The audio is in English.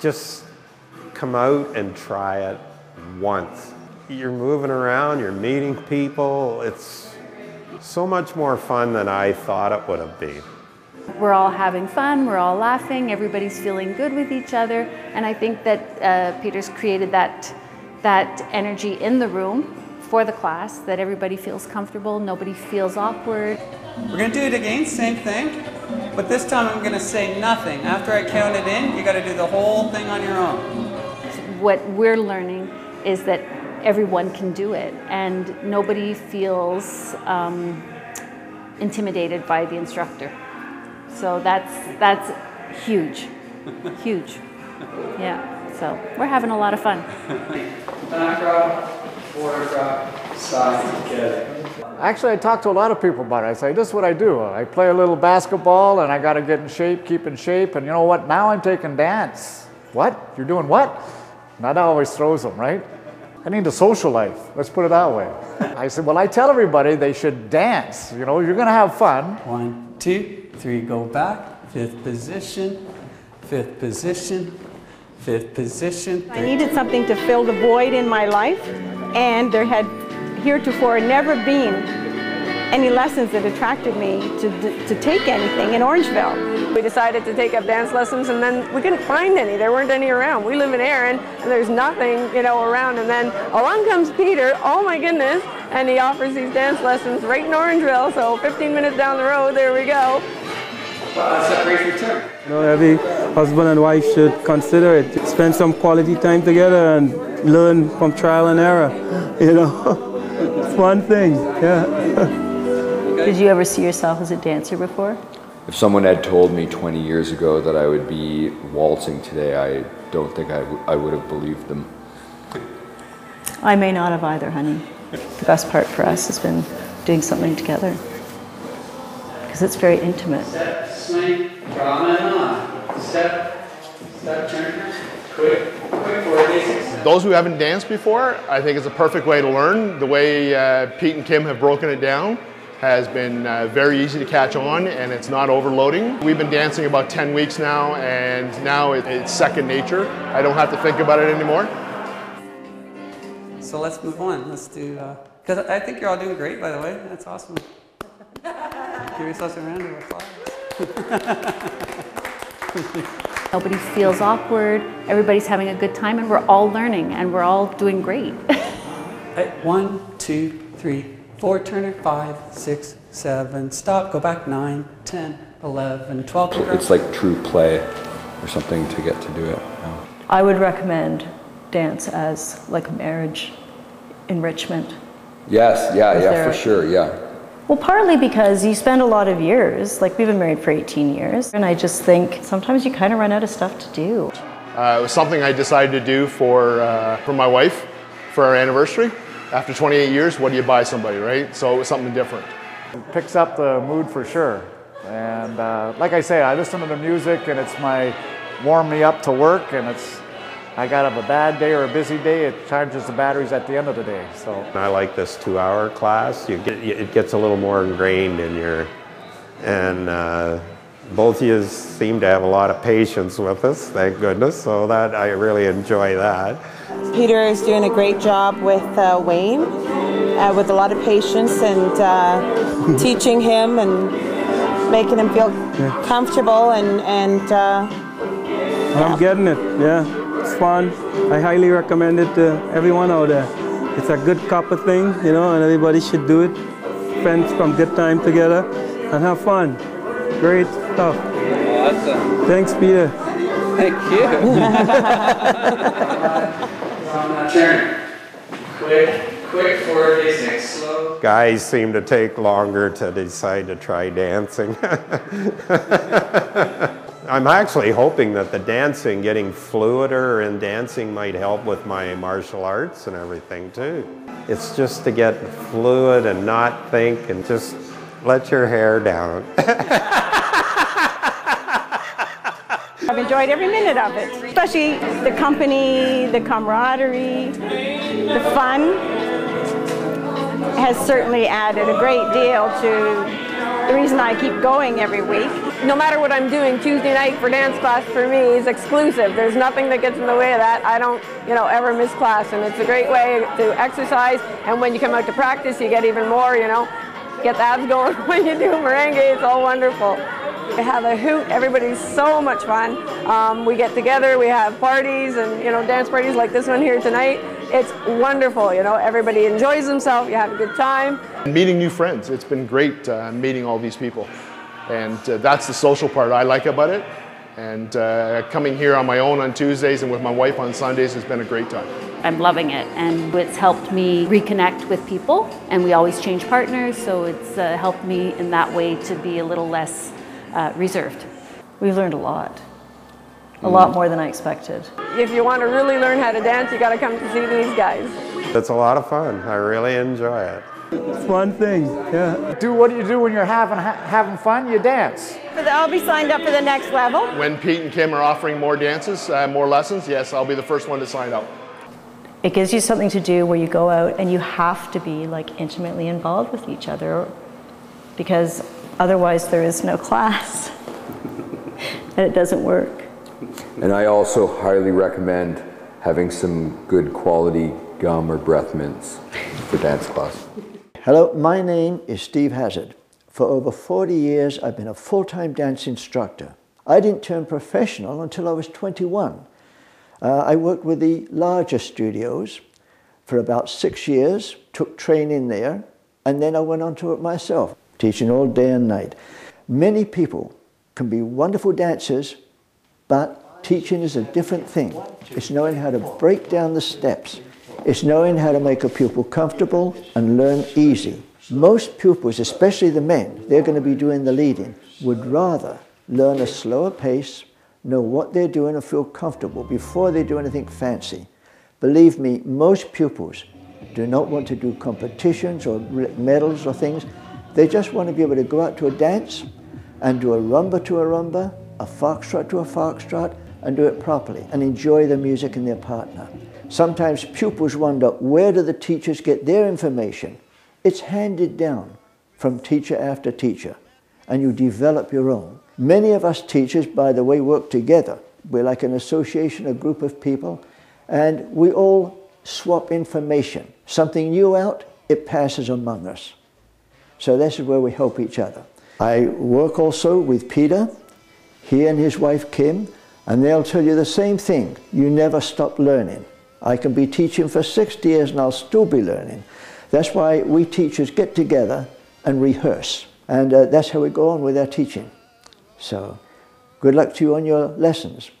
Just come out and try it once. You're moving around, you're meeting people. It's so much more fun than I thought it would have been. We're all having fun, we're all laughing, everybody's feeling good with each other, and I think that Peter's created that energy in the room for the class, that everybody feels comfortable, nobody feels awkward. We're going to do it again, same thing, but this time I'm going to say nothing. After I count it in, you got to do the whole thing on your own. What we're learning is that everyone can do it, and nobody feels intimidated by the instructor. So that's huge, huge. Yeah, so we're having a lot of fun. Back row, forward row, side together. Actually, I talk to a lot of people about it. I say, this is what I do. I play a little basketball and I got to get in shape, keep in shape. And you know what? Now I'm taking dance. What? You're doing what? And that always throws them, right? I need a social life. Let's put it that way. I said, well, I tell everybody they should dance. You know, you're going to have fun. 1, 2, 3, go back. 5th position, 5th position, 5th position. I needed something to fill the void in my life, and there had heretofore never been any lessons that attracted me to take anything in Orangeville. We decided to take up dance lessons, and then we couldn't find any. There weren't any around. We live in Erin, and there's nothing, you know, around. And then along comes Peter, oh my goodness, and he offers these dance lessons right in Orangeville, so 15 minutes down the road, there we go. Well, that's a great return. You know, every husband and wife should consider it. Spend some quality time together and learn from trial and error, you know. It's one thing, yeah. Did you ever see yourself as a dancer before? If someone had told me 20 years ago that I would be waltzing today, I don't think I would have believed them. I may not have either, honey. The best part for us has been doing something together, because it's very intimate. Step, swing, promenade, step, turn, quick forward basics. Those who haven't danced before, I think it's a perfect way to learn. The way Pete and Kim have broken it down has been very easy to catch on, and it's not overloading. We've been dancing about 10 weeks now, and now it's second nature. I don't have to think about it anymore. So let's move on. Let's do, because I think you're all doing great, by the way. That's awesome. Give yourselves a round of applause. Nobody feels awkward. Everybody's having a good time, and we're all learning, and we're all doing great. Right, 1, 2, 3. 4 turner, 5, 6, 7, stop, go back, 9, 10, 11, 12. It's like true play or something to get to do it. Yeah. I would recommend dance as like marriage enrichment. Yes, yeah, for sure, yeah. Well, partly because you spend a lot of years, like we've been married for 18 years, and I just think sometimes you kind of run out of stuff to do. It was something I decided to do for my wife, for our anniversary. After 28 years, what do you buy somebody, right? So it was something different. It picks up the mood for sure. And like I say, I listen to the music and it's my warm me up to work, and it's, I got up a bad day or a busy day, it charges the batteries at the end of the day, so. I like this 2-hour class. It gets a little more ingrained in your, and both of you seem to have a lot of patience with us, thank goodness, so that I really enjoy that. Peter is doing a great job with Wayne, with a lot of patience and teaching him and making him feel comfortable and I'm getting it, yeah. It's fun. I highly recommend it to everyone out there. It's a good copper thing, you know, and everybody should do it. Friends from good time together and have fun. Great stuff. Awesome. Thanks, Peter. Thank you. Turn. Quick forward basics. Slow. Guys seem to take longer to decide to try dancing. I'm actually hoping that the dancing, getting fluider in dancing, might help with my martial arts and everything too. It's just to get fluid and not think and just let your hair down. I've enjoyed every minute of it, especially the company, the camaraderie, the fun has certainly added a great deal to the reason I keep going every week. no matter what I'm doing, Tuesday night for dance class for me is exclusive. There's nothing that gets in the way of that. I don't, ever miss class, and it's a great way to exercise. And when you come out to practice, you get even more, Get the abs going when you do merengue. It's all wonderful. We have a hoot. Everybody's so much fun. We get together. We have parties and, dance parties like this one here tonight. It's wonderful, Everybody enjoys themselves. You have a good time. And meeting new friends. It's been great meeting all these people. And that's the social part I like about it. And coming here on my own on Tuesdays and with my wife on Sundays has been a great time. I'm loving it, and it's helped me reconnect with people, and we always change partners, so it's helped me in that way to be a little less reserved. We've learned a lot more than I expected. If you want to really learn how to dance, you got to come to see these guys. It's a lot of fun. I really enjoy it. It's fun thing, yeah. Do what you do when you're having fun, you dance. I'll be signed up for the next level. When Pete and Kim are offering more dances, more lessons, yes, I'll be the first one to sign up. It gives you something to do where you go out and you have to be intimately involved with each other, because otherwise there is no class and it doesn't work. And I also highly recommend having some good quality gum or breath mints for dance class. Hello, my name is Steve Hazard. For over 40 years, I've been a full-time dance instructor. I didn't turn professional until I was 21. I worked with the larger studios for about 6 years, took training there, and then I went on to it myself, teaching all day and night. Many people can be wonderful dancers, but teaching is a different thing. It's knowing how to break down the steps. It's knowing how to make a pupil comfortable and learn easy. Most pupils, especially the men, they're going to be doing the leading, would rather learn a slower pace, know what they're doing and feel comfortable before they do anything fancy. Believe me, most pupils do not want to do competitions or medals or things. They just want to be able to go out to a dance and do a rumba, a foxtrot to a foxtrot, and do it properly and enjoy the music and their partner. Sometimes pupils wonder, where do the teachers get their information? It's handed down from teacher after teacher, and you develop your own. Many of us teachers, by the way, work together. We're like an association, a group of people, and we all swap information. Something new out, it passes among us. So this is where we help each other. I work also with Peter, he and his wife Kim, and they'll tell you the same thing. You never stop learning. I can be teaching for 60 years and I'll still be learning. That's why we teachers get together and rehearse. And that's how we go on with our teaching. So, good luck to you on your lessons.